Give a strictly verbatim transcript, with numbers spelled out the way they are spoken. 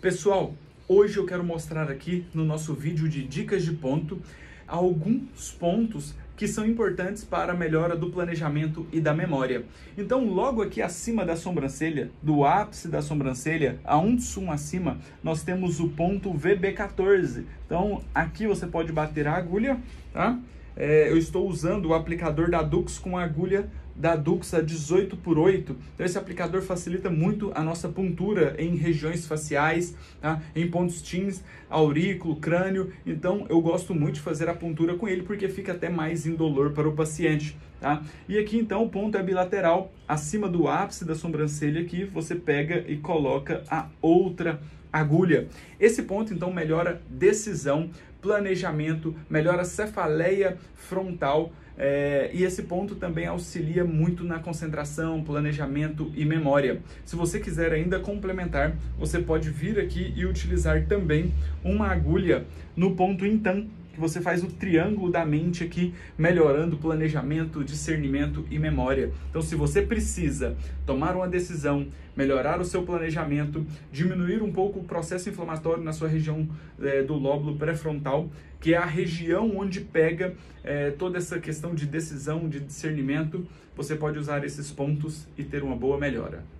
Pessoal, hoje eu quero mostrar aqui no nosso vídeo de dicas de ponto alguns pontos que são importantes para a melhora do planejamento e da memória. Então, logo aqui acima da sobrancelha, do ápice da sobrancelha, a um tsum acima, nós temos o ponto V B quatorze. Então, aqui você pode bater a agulha, tá? É, eu estou usando o aplicador da Dux com a agulha da Dux a dezoito por oito. Então, esse aplicador facilita muito a nossa pontura em regiões faciais, tá? Em pontos tins, aurículo, crânio. Então, eu gosto muito de fazer a pontura com ele, porque fica até mais indolor para o paciente, tá? E aqui, então, o ponto é bilateral. Acima do ápice da sobrancelha aqui, você pega e coloca a outra agulha. Esse ponto, então, melhora decisão, planejamento, melhora cefaleia frontal, é, e esse ponto também auxilia muito na concentração, planejamento e memória. Se você quiser ainda complementar, você pode vir aqui e utilizar também uma agulha no ponto Intan, que você faz o triângulo da mente aqui, melhorando planejamento, discernimento e memória. Então, se você precisa tomar uma decisão, melhorar o seu planejamento, diminuir um pouco o processo inflamatório na sua região é, do lóbulo pré-frontal, que é a região onde pega é, toda essa questão de decisão, de discernimento, você pode usar esses pontos e ter uma boa melhora.